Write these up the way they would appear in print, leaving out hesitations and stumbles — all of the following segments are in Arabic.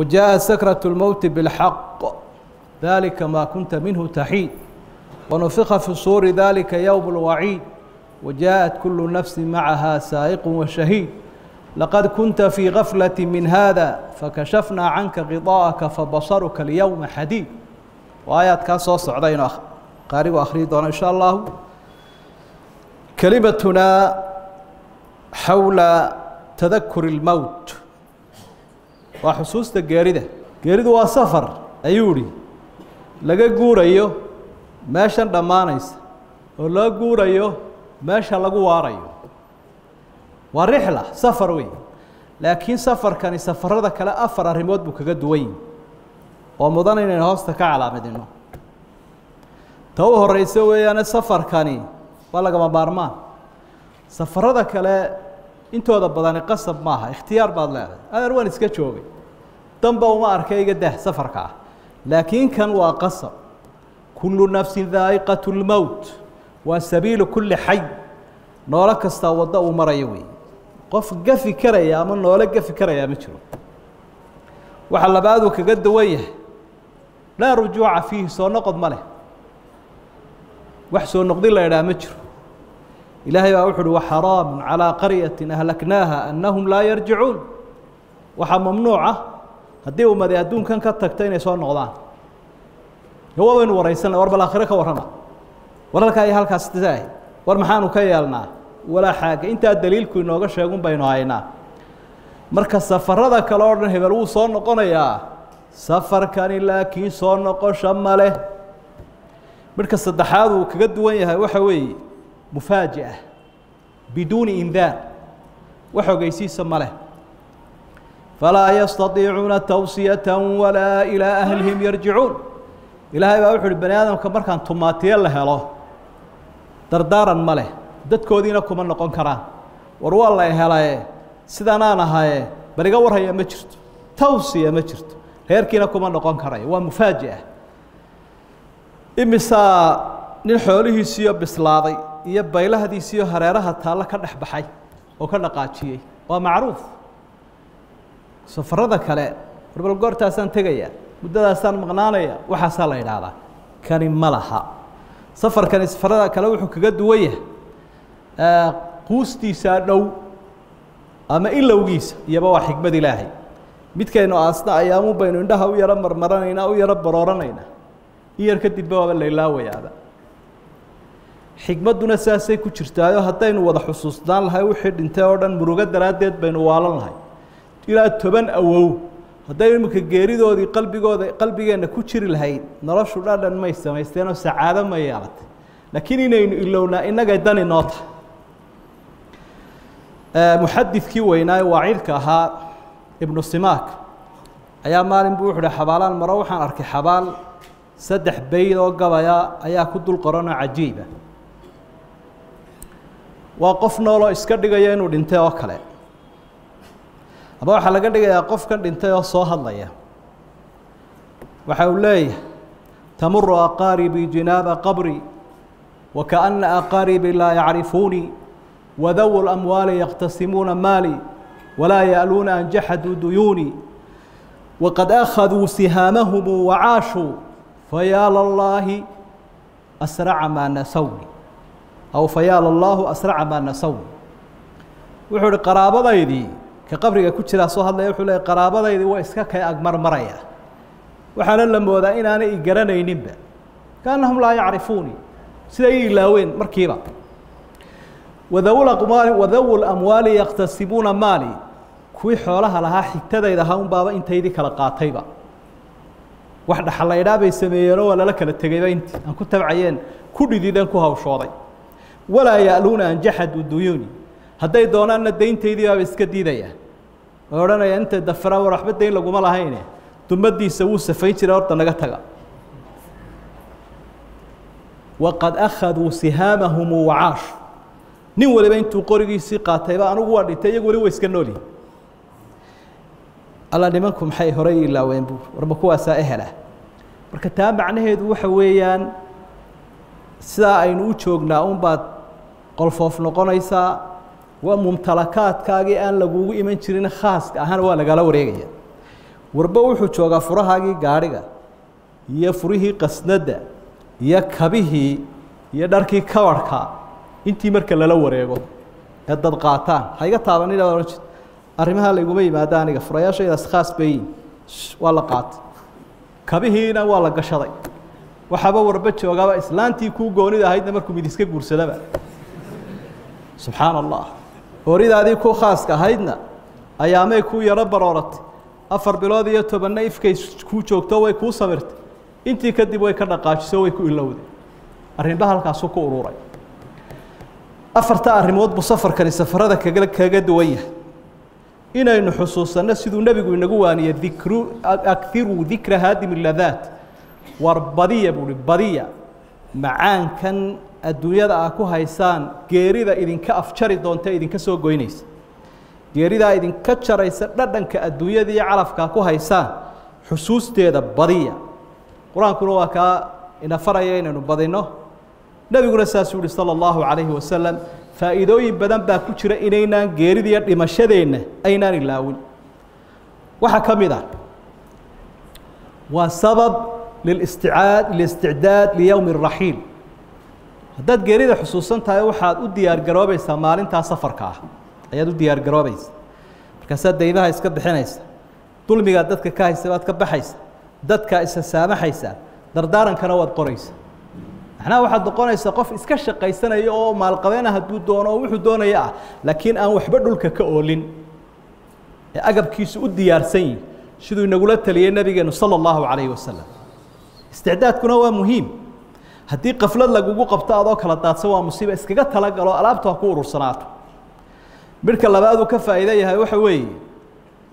وجاء سكرة الموت بالحق ذلك ما كنت منه تحيد ونفخ في الصور ذلك يوم الوعيد وجاءت كل نفس معها سائق وشهيد لقد كنت في غفلة من هذا فكشفنا عنك غطاءك فبصرك اليوم حديد وآيات كاسوس عدين آخر قارئ وآخرين دون إن شاء الله. كلمتنا حول تذكر الموت وحسوس الجاردة جاردة وسفر أيوري لقى جورا يو ماشان دمانيس ولا جورا يو ماشان لقوا ورايو والرحلة سفر وين لكن سفر كان يسافر هذا كلا أفر الريموت بكجد وين ومضان إن الهوست كعلى مدينه توه الرئيس وين السفر كاني ولا جم بارمان سفر هذا كلا أنتوا هذا بدان قصب معها اختيار بعض لا أنا روان يسكتشوبي تنبأ وما أركي قده سفر كعه لكن كان وقصب كل نفس ذائقة الموت وسبيل كل حي نورك استوضأ ومريوي قف قفي كريا من نورك قفي كريا مترو وحل بعدك قد ويه لا رجوع فيه سو نقد مله وحسو نقد لا يا مترو إلهي وأوحد وحرام على قرية أهلكناها أنهم لا يرجعون وحم ممنوعة هدي وما يدون كان كتكتين سو نقدان هو وين وريسنا ورب الآخرة كورنا ولا كأي هلك استزاي ورمحانو كيالنا ولا حاجة أنت الدليل كنا قش يقوم بينهاينا مركز سفر هذا كلارن هبلو صن قنيا سفر كان لكن صن قش ماله مركز الدحاض وكجد وياه وحوي مفاجأة بدون إنذار وحوي يسيس ماله فلا يستطيعون توصية ولا إلى أهلهم يرجعون إلهي بأوحي البني آدم كمر كان طماطية الله له دردارا ماله dadkoodiina kuma noqon karaan war waa la helay sidaan aan ahay bariga war haya ma jirto tawsiya ma jirto heerkiina kuma noqon karay waa mufaaji'a imisa nin xoolihiisa bislaaday iyo baylahadiisa hareeraha taala ka dhaxbaxay oo ka dhaqaajiyay waa macruuf safarada kale war goortaasan tagaya muddadaasan maqnaanaya waxa sa la ilaada kan malaha safarkan safarada kale wuxuu kaga duwayay قوستي سادو أما إلا وجيس يبوا حكمة إلهي متكينو أصنع أيامه بينو ده هو يرى مرمرنا أو يرى برارنا يركض البوا بالليل هو يعذب حكمة دون أساس كشرتايو حتى إنه وضح خصوصنا الهاي وحد انتهى ودن مروجة دراديت بينو والنهاي إلى تبان أوه حتى إنه كجيري ده ودي قلبي جانا كشر الهاي نرى شو رادن ما يستنو سعادة ما يعرف لكن إنه إننا جدا ناطح محدث كوينا وعيرك ها ابن السماك أيام مالين بوحدة حبالان مروحان أركي حبال سدح بيد وقبايا أيا كدو القرآن عجيبة وقفنا ولا إسكردقين ودنتي وكلا أبوح لقدق يا قفك دنتي وصوها الله وحولي تمر أقاربي جناب قبري وكأن أقاربي لا يعرفوني وذو الأموال يقتسمون مالي ولا يألون أن جحدوا ديوني وقد أخذوا سهامهم وعاشوا فيا لله أسرع ما نسوني أو فيا لله أسرع ما نسوني وحول قرابة ذي كقبرك كتشلا صهد لا يحول قرابة ذي وإسكاك أجمر مريا وحال لما وذا إن أنا إجرنا ينبأ كأنهم لا يعرفوني سيدي إلا وين مركبة وذو الأموال يقتسبون مالي كوي حولها لها حكتدا إذا هاون بابا أنت يدي كلا قاطيبة واحدة حلا يدابي يسميرو ولا لك التجيبة أنت أنا كنت بعيان كل ذي ذنكو هاوشواضي ولا يألون أن جحدوا الديوني هدا يدون أن الدين تيدي بابا يسكدي ذيا ورانا أنت دفرا وراح بدين لقوم الله هينه تمدي يسوي سفينة رأرت نجتها وقد أخذوا سهامهم وعاشوا nin waliba intuu qorigiisii qaatayba anigu waa dhitay iyagu wali way iska nooli alla nimanku maxay hore ilaa weynbu warba kuwaasaa ehela marka taa macnaheedu waxa weeyaan sidaa aynu u joognaa unbaad qolfoof noqonaysaa waa mumtalakaadkaagii aan lagugu iman jirin khaaska ahaan waa lagala wareegaya warba wuxuu joogaa furahaagii gaariga iyo furihii qasnada iyo kabihii iyo dharkii kawarka intii marka lala wareego ee dad qaataan ha iga taabanina orange arrimaha la iguma yimaadaan aniga furayaashaydaas khaas bay waa la qaat kabihiina waa la gashaday waxaba warba joogaa islaantii ku goonid ahayd markuu mid iska guursadaba subhaan allah horidaadii ku khaaska ahaydna ayaamay ku yara barooratay afar bilood iyo tobanna ifkay ku joogto way ku sabirtay intii kadib way ka dhaqaajiso way ku ilowday arrinba halkaas ku uruuray afarta arrimood bu safarkan safarada kaga duwan yahay inaynu xusuusano siduu nabigu inagu waaniye dhikru akthiru dhikra hadim alladhat warbadiya buri badiya macaankan adduunyada aad ku haysaan geerida idinka afjari doonta idinka soo goynaysa geerida idinka jaraysa dhadhanka adduunyada iyo calafka ku haysaan xusuusteeda badiya quraankuna waa ka ina faraya inaynu badino nabiguna saas uu yiri sallallahu alayhi wa sallam faa'iidooyin badan baa ku jira inaynaan geerida iyo dhimashadeena aynaan ilaawin waxa kamid ah waa sabab للاستعداد ليوم الرحيل هذا جريدة حسوساً تاي واحد ودي أرجروبي سامالين تاع سفر كاه أياد ودي أرجروبي كساد دايما هيسكب بحنايس طول ما قدرت كايس سبات كبحيس دت كايس سامحيس دردارن كنواد قريس إحنا واحد دقونا يسقف إسكش قيسنا يو مع القبينة هدود دونا ووحد دونا يا لكن أنا وحبدل ككأولين أجب كيس ودي أرسين شدوا نقولت لي النبي صلى الله عليه وسلم استعدادكنا هو مهم هدي قفلة لجوجو قبطة أضاق خلطات سوا مصيبة إسكجت تلاقى لألعب تهكور والصناعة بركة لبعض وكفى إليها وحوي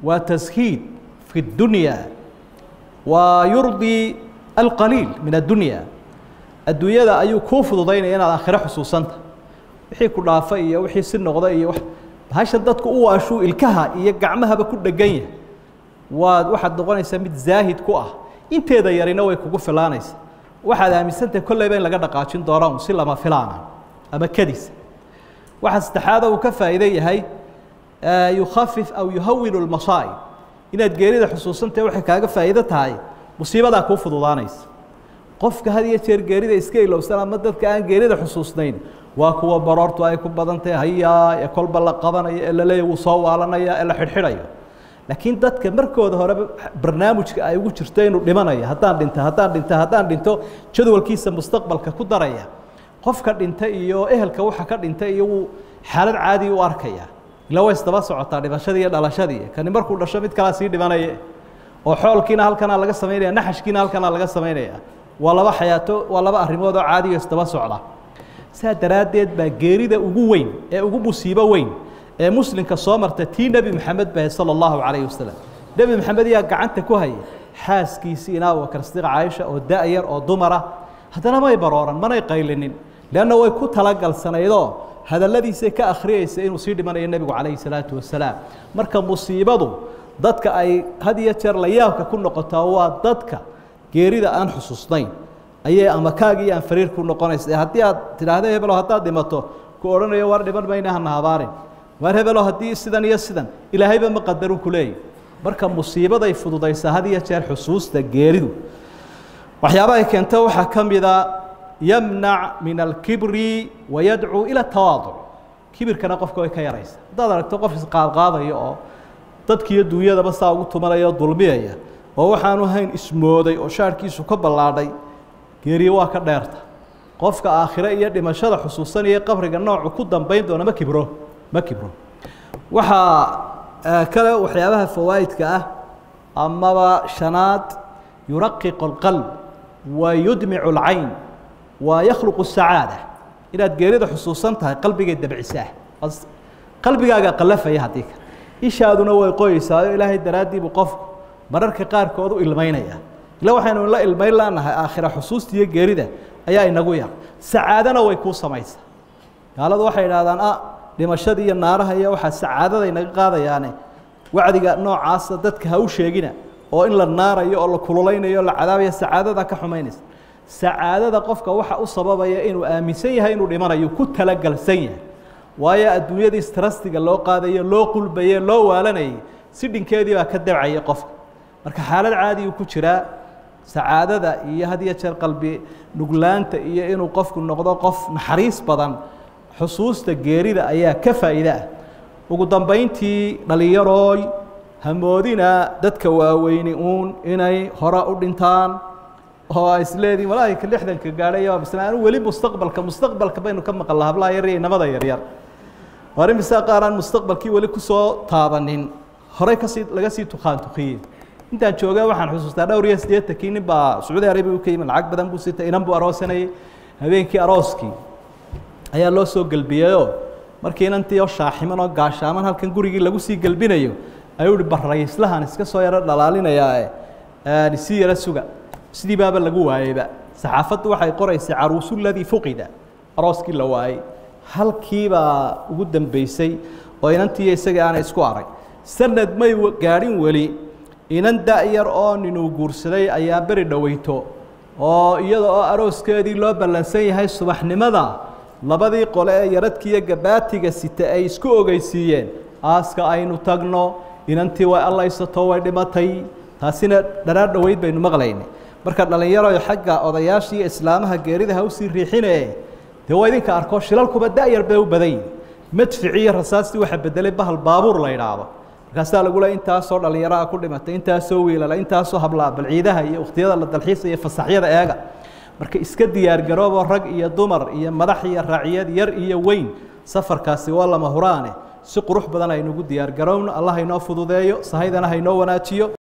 وتزهيد في الدنيا ويرضي القليل من الدنيا الدنيا ذا أيو كوف ضدينا أنا آخر حسوسا وحي كل عفية وحي سن غضائية هاش شدتك قوة أشو الكها يجعمها بكل دجية وواحد ضغنا يسميه زاهد كوه أنت إذا يرينا ويكوكو فلانيس واحد أمسنت كل يبين لقد قاتشين دوران سلا ما فلانا أما كديس واحد استحاذة وكفى إذا هي يخفف أو يهون المصائب إن تجريد حصوصا توحي كاكا فائدتها هاي مصيبة ذاك وفض ضانيس قفك هذه يصير جريدة إسكيل لو سلام مدد كان جريدة حصوصين واكو بررت وأيكو بدنت هيا يكل بلقبنا إلا لا يوصوا علينا إلا حرحرية لكن دتك مركود هرب برنامجك أي وجرتين لمنايا هتان دنت هتان دنت هتان دنتو جدول كيس المستقبل كقدرية قف كدنت إيو إهل كوح كدنت إيو حال عادي وأركيا لو استبصوا عطاري بشدية على شدية كان مركود رشبت كلاسير لمنايا وحول كنا هالكنا على قصة ميريا نحش كنا هالكنا على قصة ميريا والله بحياته والله بأهرموده عادي يستبصوا على ساترادد بجريدة أجوين أجو مصيبة وين مسلم كصامر تتي نبي محمد به صلى الله عليه وسلم نبي محمد يا قعنت كوهي حاس كيسينا وكرستيغ عايشة أو دائر أو دمرة هذا ما يبرورا ما يقيلنين لأنه ويكون تلقى السنة هذا الذي سيكا أخريه سيئن وسيد من النبي عليه الصلاة والسلام مركا مصيبته ضدك أي هذه يتر لياك كل نقطة ضدك جيريدا أن حصصنين أي أمكاجي أن فرير كل نقطة هذه تلاهده يبلو هذا دمته كورن يوارد بل بينها النهارين وهبلو هدي سدان يا سدان إلهي بما قدروا كلي مركب مصيبة ضيف فضوضيس هذه يشير حسوس تجارده وحيابا كان توحى كم إذا يمنع من الكبر ويدعو إلى التواضع كبر كان قف كويك يا رئيس ضدر توقف قاضي يا تدك يدو يدا بس عودت مرة يا ظلمية وهو حانو هين اسمه ذي وشاركي سكب العادي كيري واقع دارته قف كآخرة يد ما شرح حسوسا يقبر النوع وكذا بين دون ما كبره مكبرو وحا كلا وحيابها فوائد كأه أما شنات يرقق القلب ويدمع العين ويخلق السعادة إذا تجريد حصوصا قلبك يدبع ساح قلبك قلفة يهديك إيش هذا نوى قويس هذا إلهي الدرادي بقفك مررك قار كوضو إلمينيا لو حين الله إلميلا أنها آخر حصوص تيجي جريدة أيها نقويا سعادة نوى كوصة ميسة قال هذا واحد هذا dhimashadii naaraha iyo waxa saacadada inaga qaadayaan wacdiga noocaas dadka ha u sheegina oo in la naarayo oo la kululeynayo la cadaabiyo saacadada ka xumaynaysa saacadada qofka waxa uu sababaya inuu aaminsan yahay inuu dhimanayo ku tala galsan yahay waayo adduunyada stressiga loo qaadayo loo qulbayo loo waalanay si dhinkeedii ba ka dabcay qofka marka xaalad caadi uu ku jira sacaadada iyo hadiya jeer qalbi nuglaanta iyo inuu qofku noqdo qof naxariis badan xusuusta geerida ayaa ka faa'iido ugu dambayntii dhalinyaro hamoodina dadka waaweyn inay hore u dhintaan oo isleedii walaayka 60 ka gaaray oo bisnaan wali mustaqbalka baynu ka maqal lahablaa yarey nabada yaryar hore misaqaran mustaqbalkii wali ku soo taabanin hore ka si laga sii tuqaan tuqiin inta joogaa waxaan xusuustaa dhowr iyo 8 takiin ba Saudi Arabia u keenay lacag badan buu sitay inaan buu aroosanay habeenkii arooski ayaa loo soo galbiyo markii inantii oo shaaximan oo gaashaaman halkan gurigii lagu sii galbinayo ayuu barrayslahan iska soo yara dhalaalinayaa si yara suga sidii baaba lagu waayayba saxaafadu waxay qoraysay aruusul ladii fuqida arooski la waayay halkii ba ugu dambeysay oo inantii isaga aan isku aray sanad may gaarin wali inan daayar oo inuu guursaday ayaa bari dhaweyto oo iyadoo arooskeedii loo balansan yahay subaxnimada labadii qole ee yaradkiya gabaatiga sita ay isku ogeysiiyeen aaska aynu tagno inantii way Allah isato way dhimatay taasina dharaad dhaweyd baynu maqlaynay marka dhalinyaro iyo xagga odayaashii islaamaha geeridaha u sii riixinay dawaydinka arko shilalkuba daayar bay u baday madficiye rasaasti waxa bedelay bahal baabuur la yiraahdo marka lagu leeyahay inta soo dhalinyaro ku dhimatay inta soo weelala inta soo hablaa balciidaha iyo waqtiyada la dalxiisa iyo fasaxyada eega marka iska diyaar garoobo rag iyo dumar iyo madax iyo raaciyad yar iyo weyn safarkaasi waa lama huraane si qurux badan aynu ugu diyaar garowno Allah inoo fududeeyo sahaydana hayno wanaajiyo